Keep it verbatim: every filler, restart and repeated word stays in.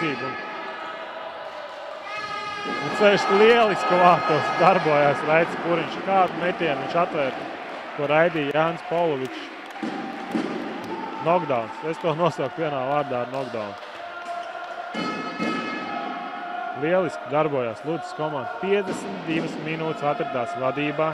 secību. Un ceļš lieliski vārtos darbojās Raitis Puriņš. Kādu metienu viņš atvērta, ko raidīja Jānis Pavlovičs. Knockdowns. Es to nosauku vienā vārdā ar knockdown. Lieliski darbojās Lūcis komanda. piecdesmit divas minūtes atradās vadībā.